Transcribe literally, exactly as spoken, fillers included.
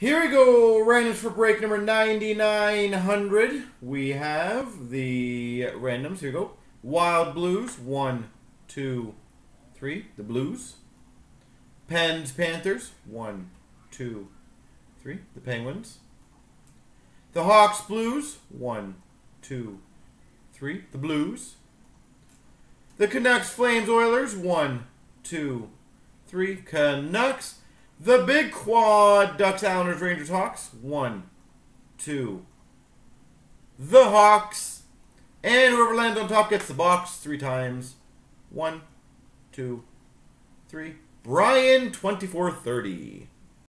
Here we go, randoms for break number ninety-nine hundred. We have the randoms. Here we go. Wild Blues, one, two, three, the Blues. Pens, Panthers, one, two, three, the Penguins. The Hawks, Blues, one, two, three, the Blues. The Canucks, Flames, Oilers, one, two, three, Canucks. The Big Quad, Ducks, Islanders, Rangers, Hawks, one, two, the Hawks. And whoever lands on top gets the box three times. One, two, three. Brian, twenty-four thirty.